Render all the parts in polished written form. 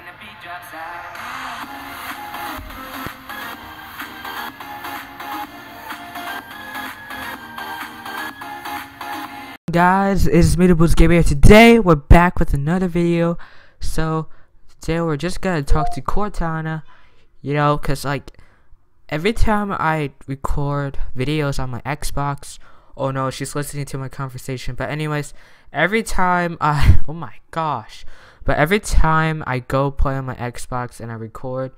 when the beat drops out. Guys, it's me, the Boozled Gamer. Today we're back with another video. So today we're just gonna talk to Cortana, you know, cause like every time I record videos on my Xbox, oh no, she's listening to my conversation. But anyways, every time I, oh my gosh, but every time I go play on my Xbox and I record,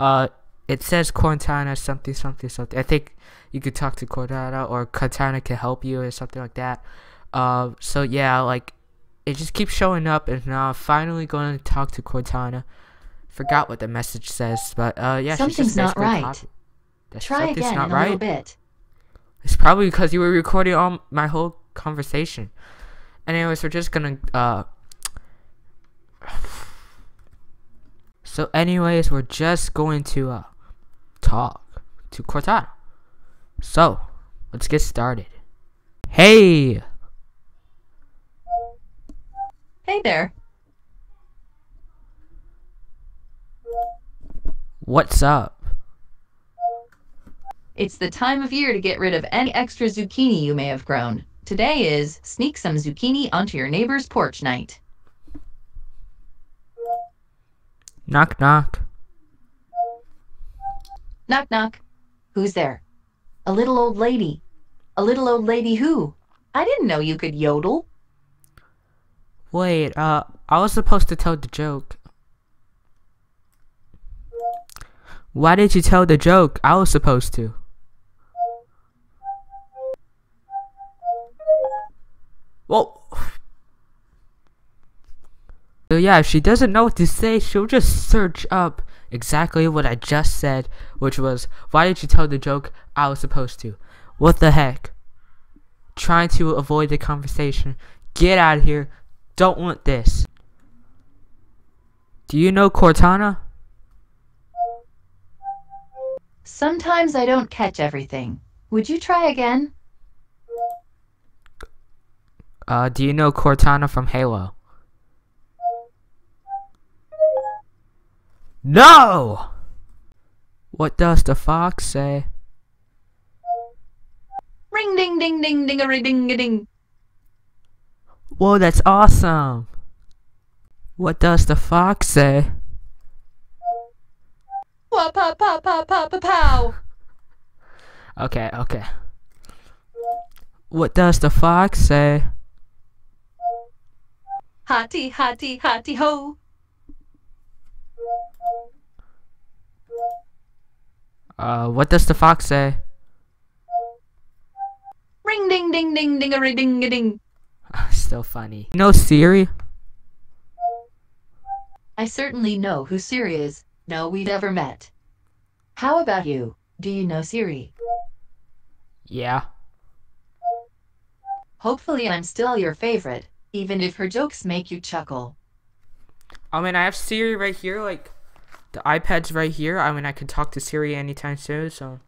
it says Cortana something something something. I think you could talk to Cortana or Cortana can help you or something like that. So yeah, like, it just keeps showing up, and now I'm finally going to talk to Cortana. Forgot what the message says, but, yeah. Something's not right. Try again in a little bit. It's probably because you were recording all my whole conversation. Anyways, we're just gonna, So anyways, we're just going to, talk to Cortana. So, let's get started. Hey! Hey there. What's up? It's the time of year to get rid of any extra zucchini you may have grown. Today is Sneak Some Zucchini Onto Your Neighbor's Porch Night. Knock, knock. Knock, knock. Who's there? A little old lady. A little old lady who? I didn't know you could yodel. Wait, I was supposed to tell the joke. Why did you tell the joke? I was supposed to. Whoa. So yeah, if she doesn't know what to say, she'll just search up exactly what I just said, which was, why did you tell the joke? I was supposed to. What the heck? Trying to avoid the conversation. Get out of here. Don't want this. Do you know Cortana? Sometimes I don't catch everything. Would you try again? Do you know Cortana from Halo? No! What does the fox say? Ring ding ding ding ding a ring ding a ding. Whoa, that's awesome! What does the fox say? Wah, pa, pa, pa, pa, pa, pow. Okay, okay. What does the fox say? Hotty, hotty, hotty, ho! What does the fox say? Ring, ding, ding, ding, ding, a ring, ding, a ding. Still funny. You know Siri? I certainly know who Siri is. No, we've never met. How about you? Do you know Siri? Yeah. Hopefully I'm still your favorite, even if her jokes make you chuckle. I mean, I have Siri right here, like, the iPad's right here. I mean, I can talk to Siri anytime soon, so...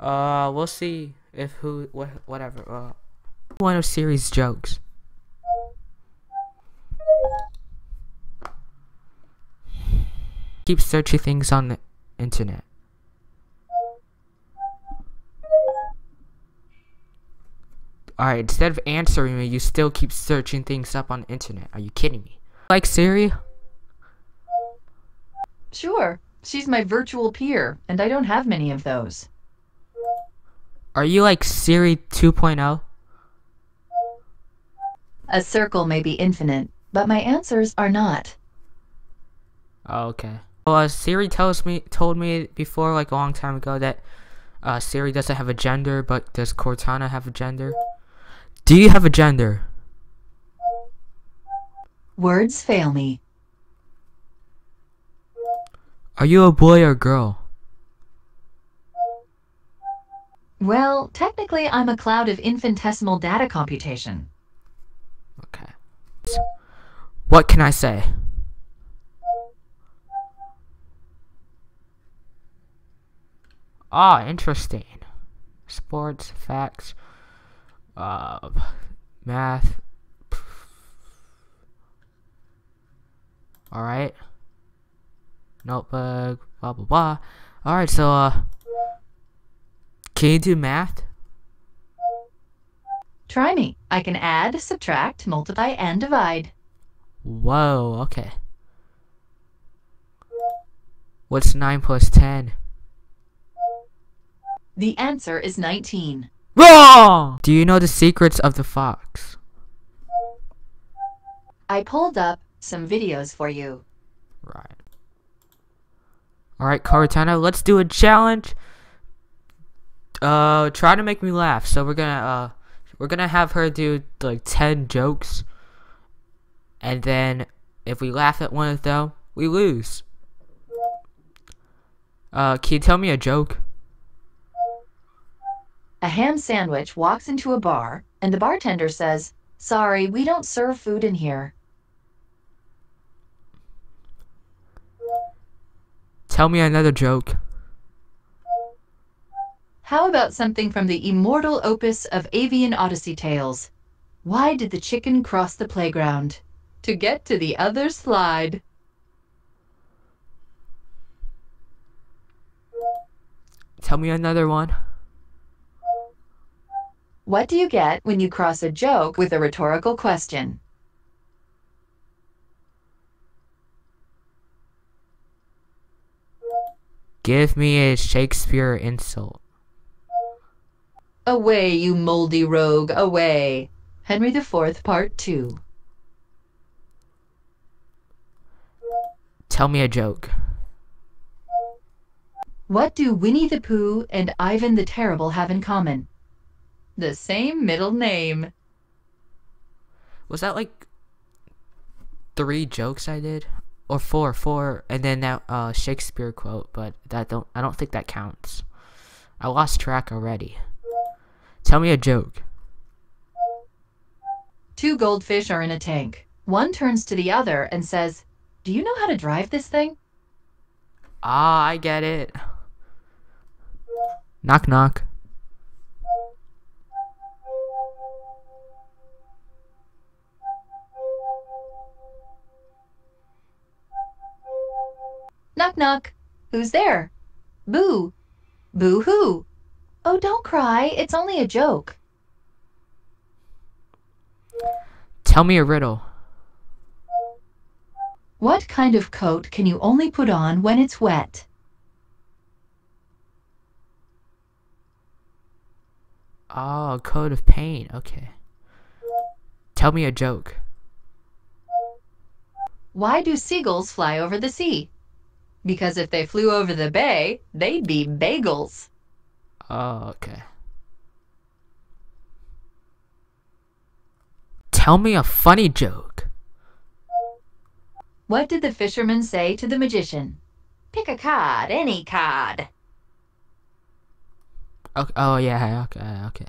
we'll see if who... whatever, one of Siri's jokes. Keep searching things on the internet. Alright, instead of answering me, you still keep searching things up on the internet. Are you kidding me? Like Siri? Sure. She's my virtual peer, and I don't have many of those. Are you like Siri 2.0? A circle may be infinite, but my answers are not. Okay. Well, Siri told me before, like a long time ago, that Siri doesn't have a gender, but does Cortana have a gender? Do you have a gender? Words fail me. Are you a boy or girl? Well, technically I'm a cloud of infinitesimal data computation. Okay. What can I say? Ah, interesting. Sports, facts, math. All right. notebook, blah blah blah. Alright, so can you do math? Try me. I can add, subtract, multiply, and divide. Whoa, okay. What's 9 plus 10? The answer is 19. Wrong! Do you know the secrets of the fox? I pulled up some videos for you. Right. Alright, Cortana, let's do a challenge. Try to make me laugh. So we're gonna have her do like 10 jokes, and then if we laugh at one of them, we lose. Can you tell me a joke? A ham sandwich walks into a bar, and the bartender says, "Sorry, we don't serve food in here." Tell me another joke. How about something from the immortal opus of Avian Odyssey Tales? Why did the chicken cross the playground? To get to the other slide. Tell me another one. What do you get when you cross a joke with a rhetorical question? Give me a Shakespeare insult. Away, you moldy rogue, away. Henry the Fourth, Part Two. Tell me a joke. What do Winnie the Pooh and Ivan the Terrible have in common? The same middle name. Was that like 3 jokes I did, or four, and then that Shakespeare quote? But I don't think that counts. I lost track already. Tell me a joke. 2 goldfish are in a tank. One turns to the other and says, "Do you know how to drive this thing?" Ah, I get it. Knock knock. Knock knock. Who's there? Boo. Boo hoo. Oh, don't cry. It's only a joke. Tell me a riddle. What kind of coat can you only put on when it's wet? Oh, a coat of paint. Okay. Tell me a joke. Why do seagulls fly over the sea? Because if they flew over the bay, they'd be bagels. Oh, okay. Tell me a funny joke. What did the fisherman say to the magician? Pick a cod, any cod. Okay, oh, yeah, okay.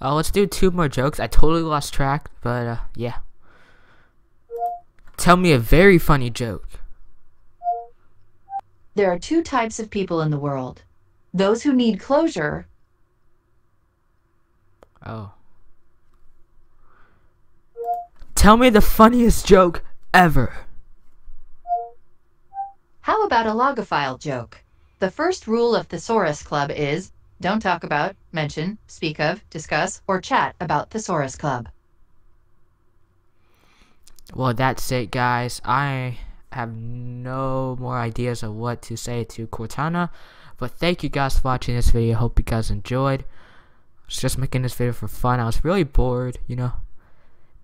Let's do 2 more jokes. I totally lost track, but, yeah. Tell me a very funny joke. There are 2 types of people in the world. Those who need closure. Oh. Tell me the funniest joke ever. How about a logophile joke? The first rule of Thesaurus Club is, don't talk about, mention, speak of, discuss, or chat about Thesaurus Club. Well, that's it, guys. I have no more ideas of what to say to Cortana. But thank you guys for watching this video. Hope you guys enjoyed. I was just making this video for fun. I was really bored, you know.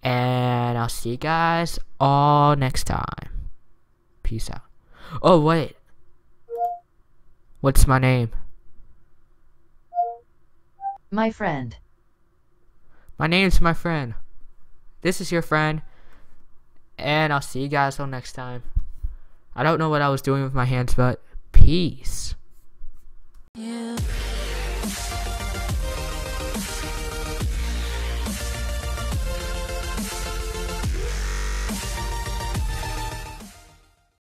And I'll see you guys all next time. Peace out. Oh, wait. What's my name? My friend. My name's my friend. This is your friend. And I'll see you guys all next time. I don't know what I was doing with my hands, but peace.